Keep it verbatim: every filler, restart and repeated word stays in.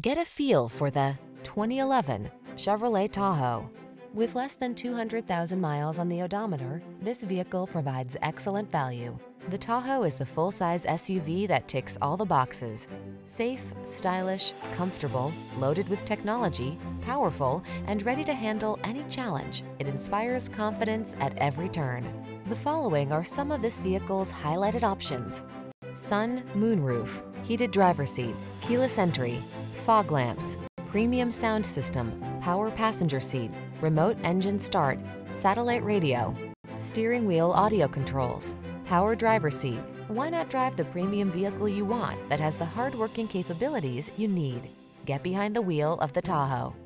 Get a feel for the twenty eleven Chevrolet Tahoe. With less than two hundred thousand miles on the odometer, this vehicle provides excellent value. The Tahoe is the full-size S U V that ticks all the boxes: safe, stylish, comfortable, loaded with technology, powerful, and ready to handle any challenge. It inspires confidence at every turn. The following are some of this vehicle's highlighted options: sun, moonroof, heated driver's seat, keyless entry, fog lamps, premium sound system, power passenger seat, remote engine start, satellite radio, steering wheel audio controls, power driver seat. Why not drive the premium vehicle you want that has the hard-working capabilities you need? Get behind the wheel of the Tahoe.